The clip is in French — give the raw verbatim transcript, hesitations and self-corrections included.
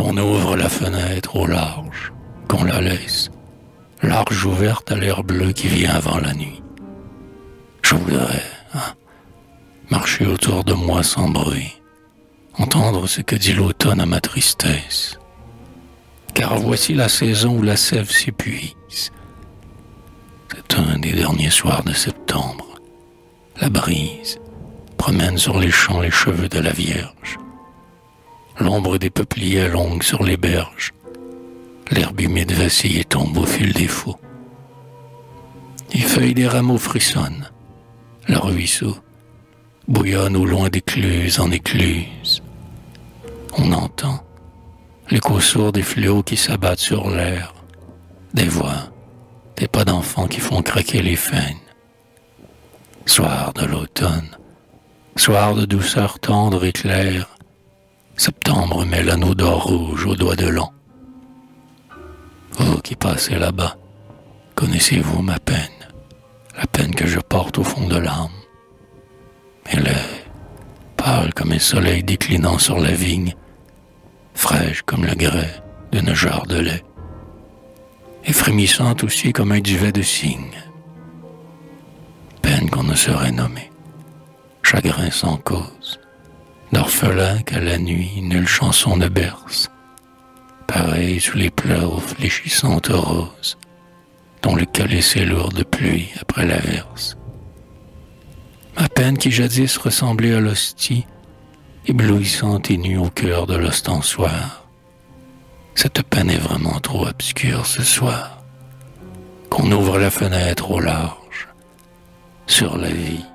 qu'on ouvre la fenêtre au large, qu'on la laisse, large ouverte à l'air bleu qui vient avant la nuit. Je voudrais, hein, marcher autour de moi sans bruit, entendre ce que dit l'automne à ma tristesse. Car voici la saison où la sève s'épuise. C'est un des derniers soirs de septembre. La brise promène sur les champs les cheveux de la Vierge. L'ombre des peupliers longue sur les berges. L'herbe humide vacille et tombe au fil des faux. Les feuilles des rameaux frissonnent. Le ruisseau bouillonne au loin d'écluse en écluse. On entend l'écho sourd des fléaux qui s'abattent sur l'air. Des voix, des pas d'enfants qui font craquer les faines. Soir de l'automne, soir de douceur tendre et claire, septembre met l'anneau d'or rouge au doigt de l'an. Vous qui passez là-bas, connaissez-vous ma peine, la peine que je porte au fond de l'âme? Elle est pâle comme un soleil déclinant sur la vigne, fraîche comme le grès d'une jarre de lait, et frémissante aussi comme un duvet de cygne. Peine qu'on ne saurait nommer, chagrin sans cause, d'orphelin qu'à la nuit nulle chanson ne berce, pareil sous les pleurs aux fléchissantes roses, dont le calice est lourd de pluie après l'averse. Ma peine qui jadis ressemblait à l'hostie, éblouissante et nue au cœur de l'ostensoir. Cette peine est vraiment trop obscure ce soir, qu'on ouvre la fenêtre au large, sur la vie